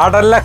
Adlax.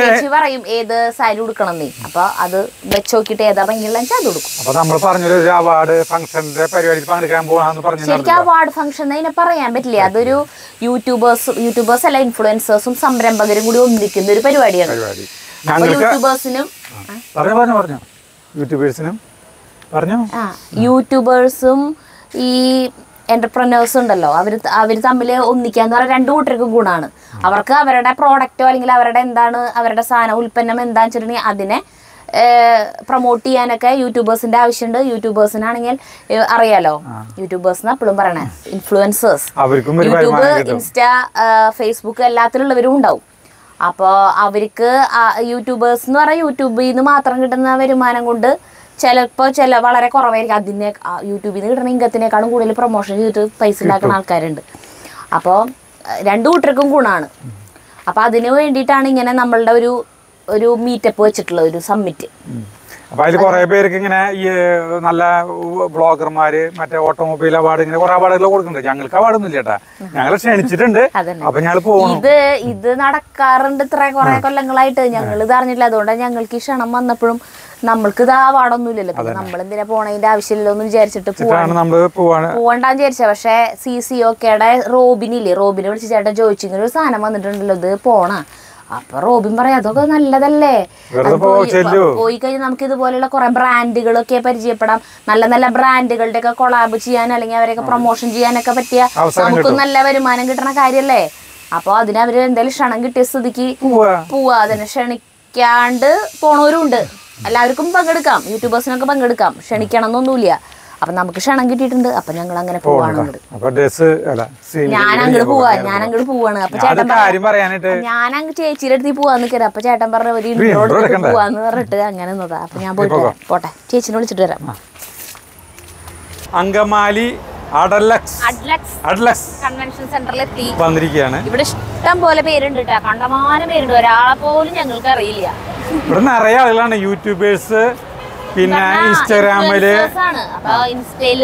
ചേച്ചി പറയും ഏത് സാരി ഉടുക്കണം നീ. അപ്പൊ അത് വെച്ചോക്കിട്ട് ഏതാ ഭംഗിയുള്ള അത് കൊടുക്കും. ശരിക്കും അവാർഡ് ഫംഗ്ഷൻ അതിനെ പറയാൻ പറ്റില്ല. അതൊരു യൂട്യൂബേഴ്സ് അല്ല, ഇൻഫ്ലുവൻസേഴ്സും സംരംഭകരും കൂടി ഒന്നിക്കുന്ന ഒരു പരിപാടിയാണ്. യൂട്യൂബേഴ്സും ഈ എന്റർപ്രനേഴ്സ് ഉണ്ടല്ലോ, അവർ തമ്മിൽ ഒന്നിക്കാന്ന് പറഞ്ഞാൽ രണ്ടു കൂട്ടർക്കും ഗുണമാണ്. അവർക്ക് അവരുടെ പ്രോഡക്റ്റോ അല്ലെങ്കിൽ അവരുടെ എന്താണ് അവരുടെ ഉൽപ്പന്നം എന്താണെന്ന് വെച്ചിട്ടുണ്ടെങ്കിൽ അതിനെ പ്രൊമോട്ട് ചെയ്യാനൊക്കെ യൂട്യൂബേഴ്സിന്റെ ആവശ്യമുണ്ട്. യൂട്യൂബേഴ്സിനാണെങ്കിൽ അറിയാലോ, യൂട്യൂബേഴ്സ് എപ്പോഴും പറയണേ ഇൻഫ്ലുവൻസേഴ്സ്. യൂട്യൂബ്, ഇൻസ്റ്റ, ഫേസ്ബുക്ക് എല്ലാത്തിലുള്ളവരും ഉണ്ടാവും. അപ്പോൾ അവർക്ക് യൂട്യൂബേഴ്സ് എന്ന് പറഞ്ഞാൽ യൂട്യൂബിൽ നിന്ന് മാത്രം കിട്ടുന്ന വരുമാനം കൊണ്ട് ചിലപ്പോൾ വളരെ കുറവായിരിക്കും. അതിനെ യൂട്യൂബിൽ നിന്ന് കിട്ടണ ഇംഗത്തിനേക്കാളും കൂടുതൽ പ്രൊമോഷൻ ചെയ്തിട്ട് പൈസ ഉണ്ടാക്കുന്ന ആൾക്കാരുണ്ട്. അപ്പോൾ രണ്ടു കൂട്ടർക്കും ഗുണമാണ്. അപ്പോൾ അതിന് വേണ്ടിയിട്ടാണ് ഇങ്ങനെ നമ്മളുടെ ഒരു ഒരു മീറ്റപ്പ് വെച്ചിട്ടുള്ള ഒരു സമ്മിറ്റ്. അപ്പോൾ അതിൽ കുറേ പേർക്ക് ഇങ്ങനെ ഈ നല്ല ബ്ലോഗർമാർ, മറ്റേ ഓട്ടോമൊബൈൽ അവാർഡ്, ഇങ്ങനെ കുറേ അവാർഡുകൾ കൊടുക്കുന്നുണ്ട്. ഞങ്ങൾക്ക് അവാർഡൊന്നും ഇല്ല കേട്ടാ, ഞങ്ങൾ ക്ഷണിച്ചിട്ടുണ്ട്. അപ്പൊ ഞങ്ങൾ പോകും. ഇത് നടക്കാറുണ്ട് ഇത്ര കുറെ കൊല്ലങ്ങളായിട്ട്. ഞങ്ങൾ ഇത് അറിഞ്ഞില്ല. അതുകൊണ്ടാണ് ഞങ്ങൾക്ക് ഈ ക്ഷണം വന്നപ്പോഴും നമ്മൾക്ക് ഇത് അവാർഡൊന്നും ഇല്ലല്ലോ. പിന്നെ നമ്മളെന്തിനാ പോണതിന്റെ ആവശ്യമില്ലല്ലോ എന്ന് വിചാരിച്ചിട്ട് പോകണ്ടാന്ന് വിചാരിച്ച. പക്ഷെ CCOKയുടെ റോബിനില്ലേ, റോബിനെ വിളിച്ച് ചേട്ടൻ ചോദിച്ചു ഇങ്ങനെ ഒരു സാധനം വന്നിട്ടുണ്ടല്ലോ, ഇത് പോണ. അപ്പൊ റോബിൻ പറയാം അതൊക്കെ നല്ലതല്ലേ, പോയി കഴിഞ്ഞാൽ നമുക്ക് ഇതുപോലെയുള്ള കുറെ ബ്രാൻഡുകളൊക്കെ പരിചയപ്പെടാം. നല്ല നല്ല ബ്രാൻഡുകളുടെ ഒക്കെ കൊളാബ് ചെയ്യാൻ അല്ലെങ്കിൽ അവരൊക്കെ പ്രൊമോഷൻ ചെയ്യാനൊക്കെ പറ്റിയ നമുക്ക് നല്ല വരുമാനം കിട്ടണ കാര്യല്ലേ. അപ്പൊ അതിനവര് എന്തായാലും ക്ഷണം കിട്ടിയ സ്ഥിതിക്ക് പോവാ. അതിനെ ക്ഷണിക്കാണ്ട് പോണവരുണ്ട്. എല്ലാവർക്കും പങ്കെടുക്കാം, യൂട്യൂബേഴ്സിനൊക്കെ പങ്കെടുക്കാം, ക്ഷണിക്കണം എന്നൊന്നുമില്ല. അപ്പൊ നമുക്ക് ക്ഷണം കിട്ടിയിട്ടുണ്ട്. അപ്പൊ ഞങ്ങൾ അങ്ങനെ പോവാണ്. ഞാൻ അങ്ങോട്ട് പോവാണ്. അപ്പൊ ചേട്ടൻ ഞാനങ്ങ് ചേച്ചിയുടെ അടുത്ത് പോവാന്ന് നിൽക്കരുത്. അപ്പൊ ചേട്ടൻ പറഞ്ഞ ഒരു ഇൻട്രോട് പോവാന്ന് പറഞ്ഞിട്ട് അങ്ങനെ നിന്നതാ. അപ്പൊ ഞാൻ പോയിട്ട് വരാം. പോട്ടെ, ചേച്ചിനെ വിളിച്ചിട്ട് വരാം. അങ്കമാലി കൺവെൻഷൻ സെന്ററിൽ എത്തി വന്നിരിക്കുകയാണ്. ഇവിടെ ഇഷ്ടം പോലെ പേരുണ്ട് കേട്ടോ, കണ്ടമാനം പേരുണ്ട്. ഒരാളെ പോലും ഞങ്ങൾക്ക് അറിയില്ല. ഇവിടെ നിറയെ ആളുകളാണ്, യൂട്യൂബേഴ്സ്, പിന്നെ ഇൻസ്റ്റാഗ്രാമില്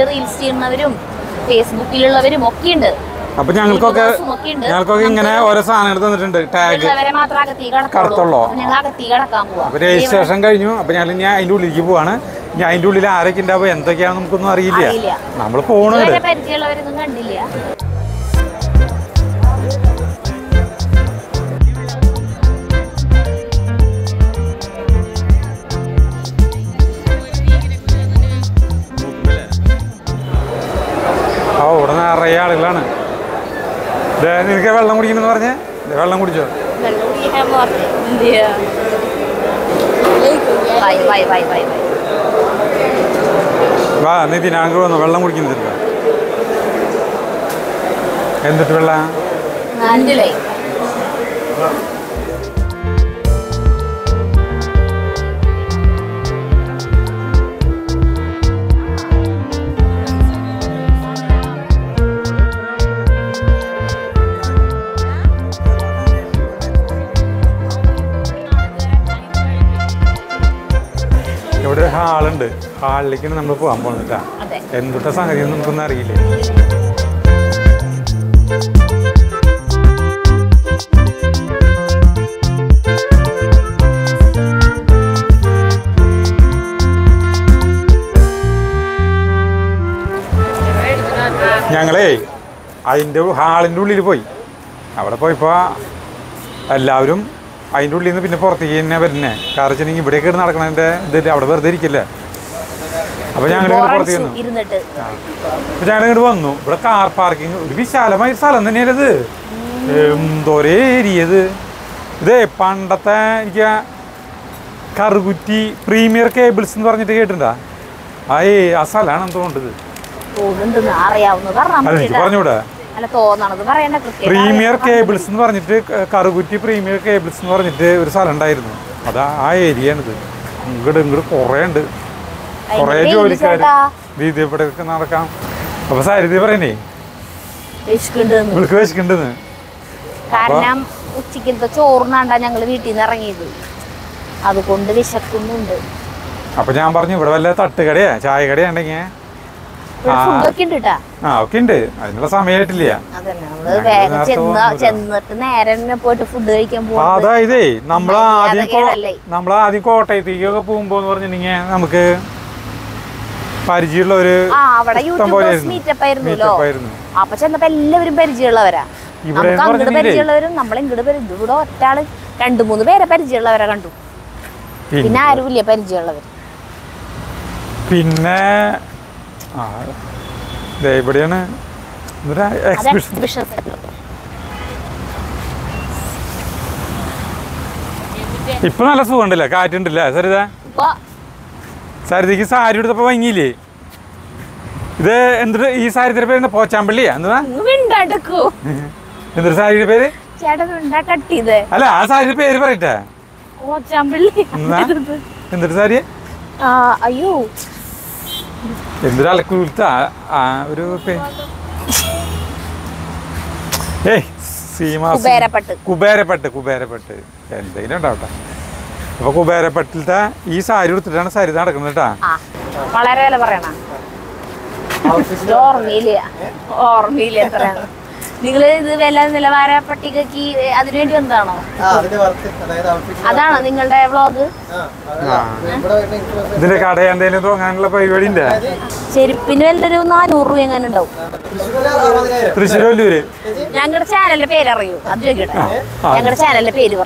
റീൽസ് ചെയ്യുന്നവരും ഫേസ്ബുക്കിലുള്ളവരും ഒക്കെ ഉണ്ട്. അപ്പൊ ഞങ്ങൾക്കൊക്കെ ഇങ്ങനെ ഓരോ സാധനങ്ങൾ തന്നിട്ടുണ്ട്. ടാഗ് കടത്തുള്ളൂ. അപ്പൊ രജിസ്ട്രേഷൻ കഴിഞ്ഞു. അപ്പൊ ഞങ്ങൾ ഇനി അതിന്റെ ഉള്ളിലേക്ക് പോവാണ്. ഇനി അതിന്റെ ഉള്ളിൽ ആരൊക്കെ ഉണ്ടാവുക എന്തൊക്കെയാണെന്ന് നമുക്കൊന്നും അറിയില്ല. നമ്മൾ പോണുണ്ട്. ഇവിടെ നിറയെ ആളുകളാണ്. നിനക്ക് വെള്ളം കുടിക്കണമെന്ന് പറഞ്ഞേ, വെള്ളം കുടിച്ചോ? വാ നിധി, ഞങ്ങൾ വന്നു. വെള്ളം കുടിക്കുന്നില്ല. എന്തിട്ട് വെള്ളം? ഇവിടെ ഹാളുണ്ട്. ഹാളിലേക്കാണ് നമ്മൾ പോകാൻ പോകുന്നത്. എന്തുട്ട സംഗതി നമുക്കൊന്നും അറിയില്ല. Premier cables and varnity, Karuguti, Premier cables and varnity, result and died. I did good and good or end. For a joy, we did put another camp. Besides, there were any. Carnam, chicken, the chorn and young lady in the ring. I would go to the second. Apajam Barney, but let us take a day. I get in again. Kindita. Ah, Kinde, I know some Italia. And put a food they can walk. Ah, they Nambla, the court, the Yoga Pumbo, or anything. Amke Parigillo. Ah, but you can meet a pair below. Apachan the living Perigilora. You can come to the Perigilor, numbering the Perigilor, talent, and the moon, where a Perigilor. Pinar will a Perigilor. Pinna. They were in an exhibition. If not a phone, like I didn't realize. Saturday is I do the Pavangili. There and the east side repair the Port Chamberlain. And the wind at the coup. And the side repair? Chatham at tea there. Alas, I repair it. What Chamberlain? And the side? Are you? Indra Kulta, I would pay. Hey, see, Kubera Pat, and they don't have Kubera Patilta, Isa, I do the other side is not a commander. Palarella Varana or Milia or Milia. Nicholas Vela and Lavara, particular key, Adrian Dano. Adana, Ningle Dialogue. The Ricardo and the Little Handler by your India. Say Pinel, the Runa, no ruin and a dog. Priscilla, younger channel, a paid you. Younger channel, a paid you.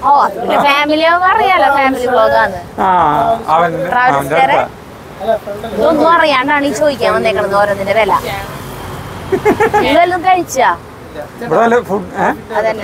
Oh, the family of Ariella, family blogger. Ah, don't worry, I'm not going to make a door in the villa. Well, he was a son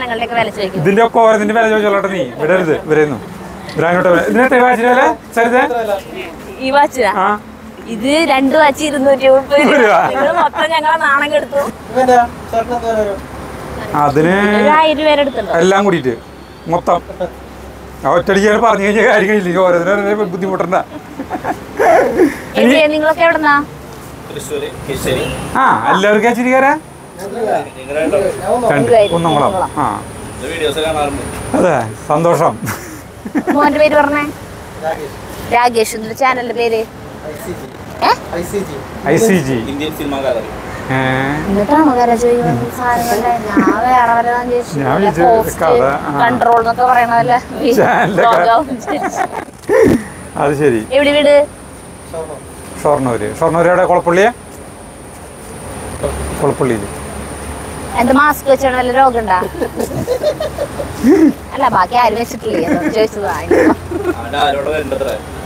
and a little bit of a car in the village of me. Where is it? Where is it? He did and do a cheat in the tube. I Sandosham. What do you want? Ragesh in the channel. ICG. Indian Film Gallery. Control. And the mask is a little bit of a mask. I wish it was just like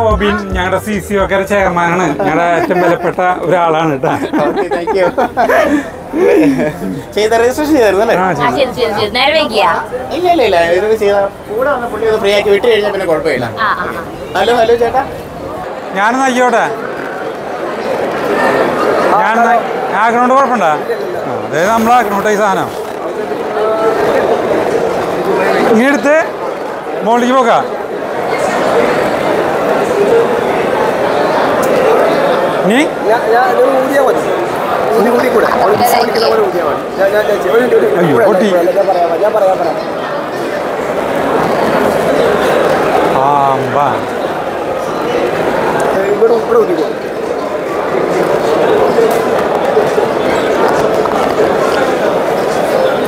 I Mubin, Yara CC, or Karachaman, Yara Temelapata, Ralan. Okay, thank you. Say the rest of the other. I Ni? Ya, dulu udia mana? Udi kuda. Udi kita baru udia mana? Ya. Ayo, boti. Jangan parah. Amba. Baru udi.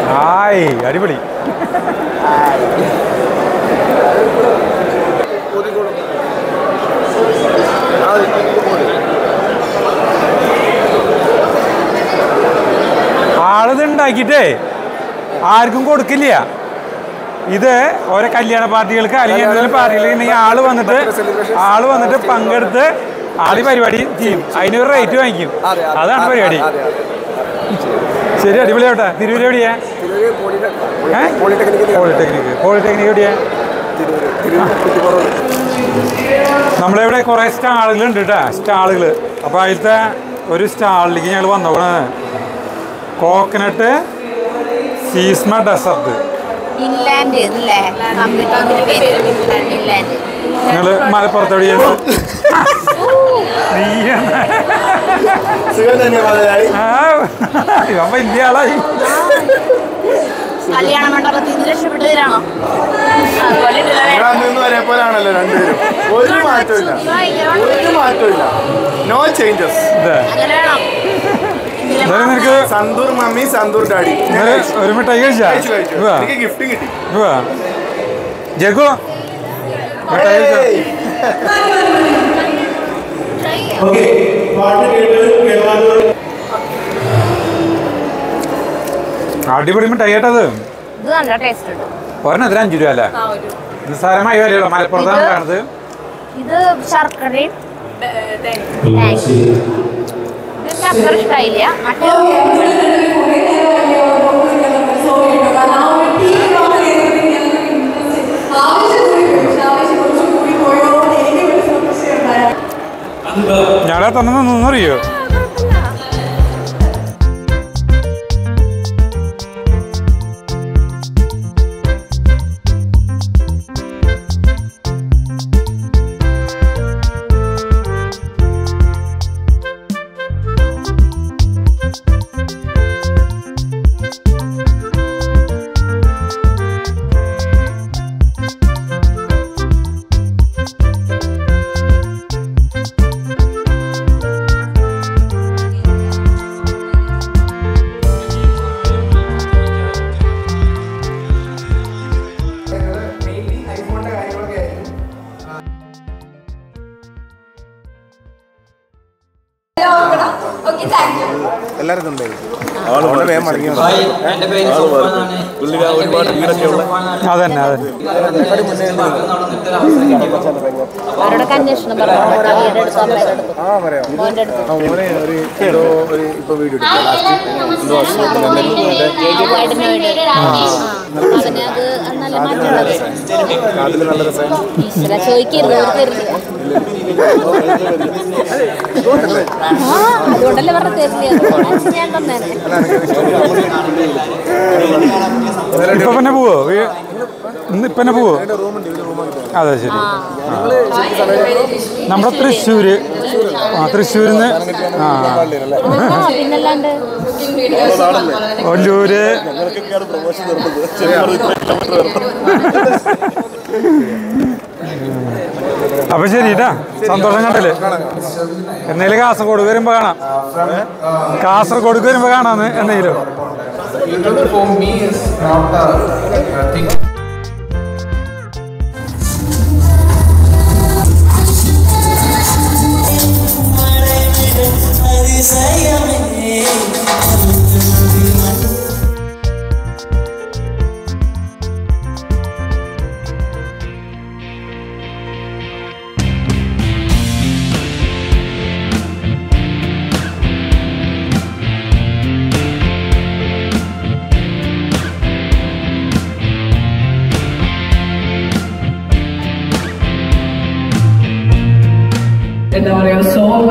Hai, hari beri. Hai. Udi kuda. Arguing for Kilia. Either or a Kalyana party, Kalyan party, Alu on the Pangar, the Alibari team. I never write to him. Other very Polytechnic. Coconut seasonal dessert. Inland. No changes. Sandur Mummy, Sandur Daddy. I am gifting it. Jago? Okay. What do you taste? This is Australia. I for me is not a thing. Lifestyle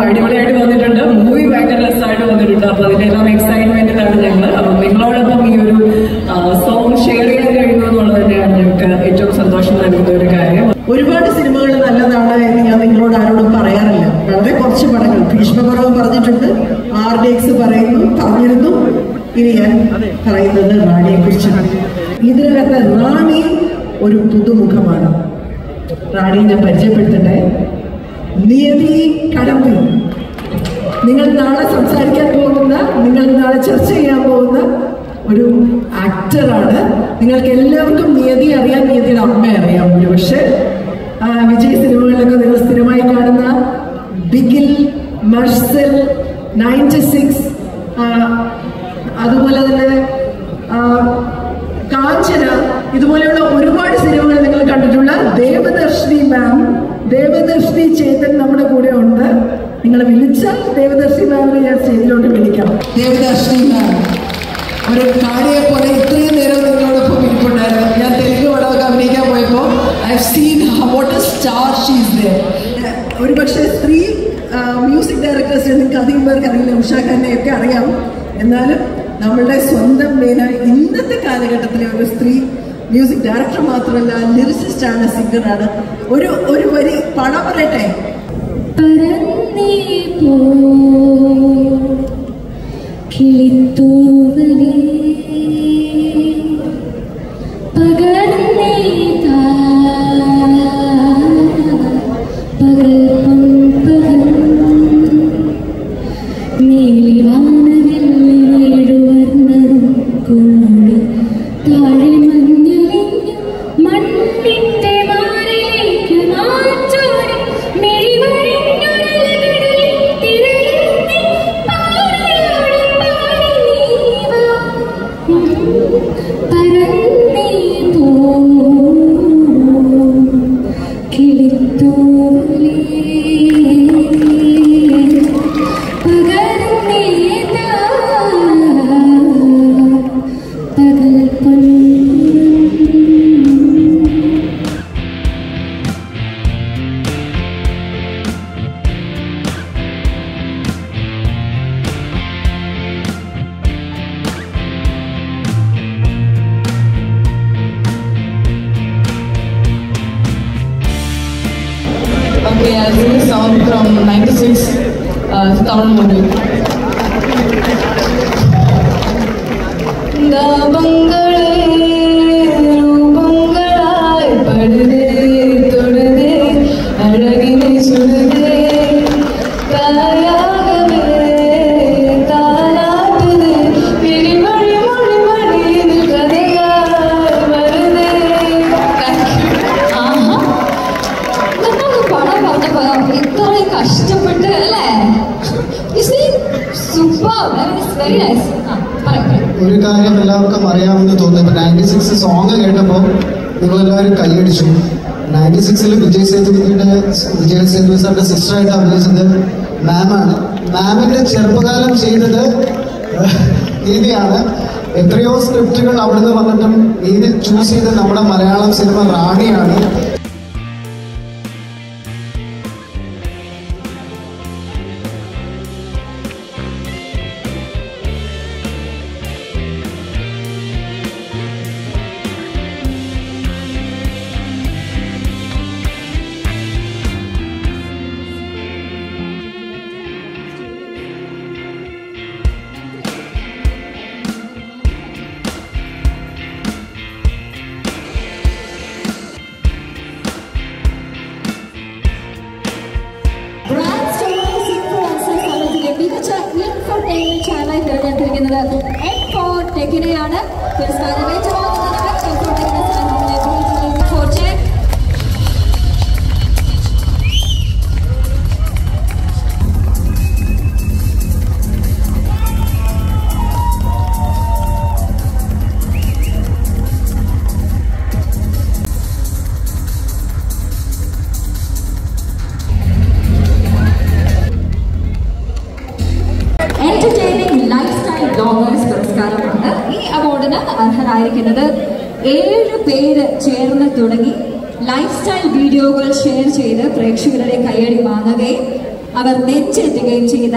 video will share the Prekshikarade Kayyadi Vangagayum അവർ നെഞ്ചേറ്റുകയും ചെയ്ത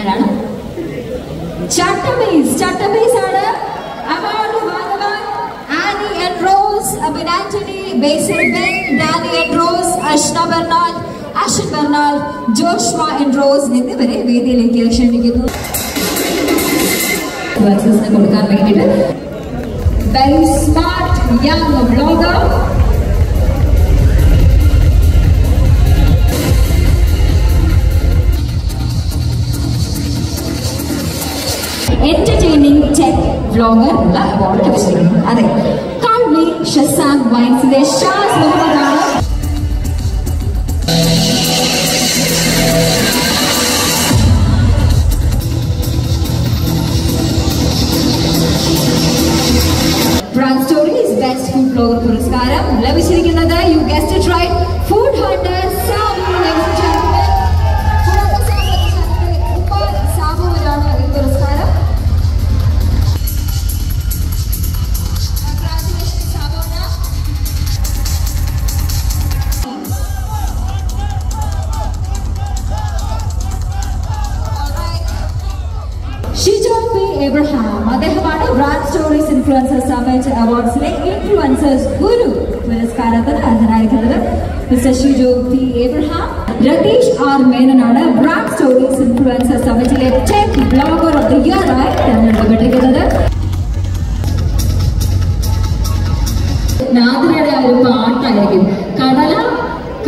ആരാണ്? ചട്ടമ്പേസ്. ചട്ടമ്പേസ് ആണ് award വാങ്ങുവാൻ Annie and Rose, Abin Antony, Basil Ben, Danny and Rose, Ashna Bernald, Ashan Bernald, Joshua and Rose എന്നിവരെ വേദിയിലേക്ക് ക്ഷണിക്കുന്നു. കൊടുക്കാൻ വേണ്ടിയിട്ട് very smart young blogger. Entertaining tech vlogger la award kichirikku. Adhe Kalvi Shazam Wines de Shaz Mohammadana. Brand Stories Best Food Blogger Puraskaram labhichirikkunnathu, you guessed it right, Food Hunter Samu. Ladies and gentlemen, Food Hunter Upal Samu vanana ee puraskaram. Congratulations Samu na. All right, Shijong P. Abraham അദ്ദേഹമാണ് brand stories influencer summit അവാർഡ്സിലെ influencers ഗുരു പുരസ്കാരത്തിന് അർഹനായിട്ടുള്ളത്. Mister Shijo P Abraham. Ratheesh R മേനനാണ് brand stories influencer സമ്മിറ്റിലെ tech blogger of the year ആയി തെരഞ്ഞെടുക്കപ്പെട്ടിരിക്കുന്നത്. നാദിരയുടെ ആ ഒരു പാട്ടായിരിക്കും കടല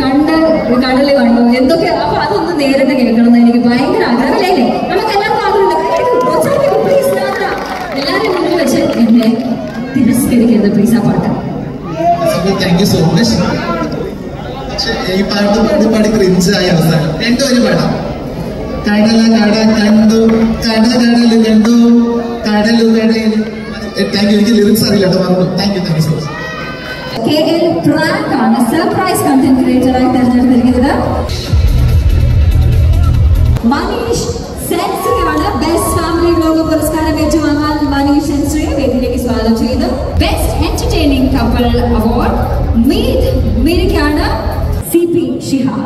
കണ്ട് കടല് കണ്ടു എന്തൊക്കെ, അപ്പൊ അതൊന്ന് നേരിട്ട് കേൾക്കണമെന്ന് എനിക്ക് ഭയങ്കര ആഗ്രഹമില്ലേ? Thank you so much. പക്ഷെ ഈ പാട്ട് പാടി പാടി ക്രിഞ്ചായ അവസാനം എന്റെ ഒരു പാടാം. കടല കട കണ്ടു കട കടല് കണ്ടു കടലു കടയിൽ. താങ്ക് യു, എനിക്ക് ലിറിക്സ് അറിയില്ല കേട്ടോ, പറഞ്ഞു. Thank you, thank you so much. Surprise content ക്രിയേറ്ററായി തെരഞ്ഞെടുത്തിരിക്കുന്നത് മനീഷ് സെൻസിയാണ്. ബെസ്റ്റ് ഫാമിലി വ്ലോഗ് പുരസ്കാരം ഏറ്റുവാങ്ങാൻ മനീഷ് സെൻസിയെ വേദിയിലേക്ക് സ്വാഗതം ചെയ്തു. ബെസ്റ്റ് എന്റർടൈനിംഗ് കപ്പിൾ അവാർഡ് മീരിക്കാണ് സി പി ഷിഹാബ്.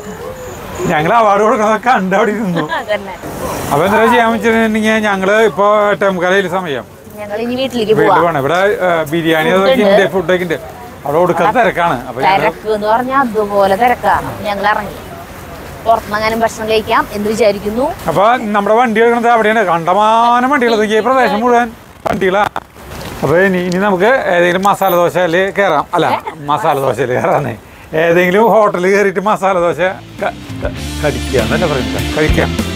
ഞങ്ങൾ അവാർഡ് കൊടുക്കുന്നതൊക്കെ കണ്ട് അവിടെ ഇരുന്നു. അപ്പൊ എന്താ ചെയ്യാൻ വെച്ചിട്ടുണ്ടെങ്കിൽ ഞങ്ങള് ഇപ്പൊ ടെംകാലയിൽ സമയം വീട്ടിൽ പോകണം. ഇവിടെ ബിരിയാണി അതൊക്കെ ഉണ്ട്, ഫുഡൊക്കെ ഉണ്ട്. അവിടെ കൊടുക്കാത്ത തിരക്കാണ്. അപ്പൊ അതുപോലെ തിരക്കാണ്. ഞങ്ങൾ ഇറങ്ങി പുറത്തുനിന്നും ഭക്ഷണം കഴിക്കാം എന്ന് വിചാരിക്കുന്നു. അപ്പൊ നമ്മുടെ വണ്ടി എടുക്കുന്നത് അവിടെയാണ്. കണ്ടമാനം വണ്ടികളൊക്കെ ഈ പ്രദേശം മുഴുവൻ വണ്ടികളാ. അപ്പൊ ഇനി നമുക്ക് ഏതെങ്കിലും മസാല ദോശയില് കയറാം. അല്ല, മസാല ദോശയില് കയറാന്നേ. ഏതെങ്കിലും ഹോട്ടലിൽ കയറിയിട്ട് മസാല ദോശ കഴിക്കാന്നല്ലേ പറയുന്നത്, കഴിക്കാം.